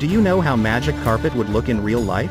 Do you know how magic carpet would look in real life?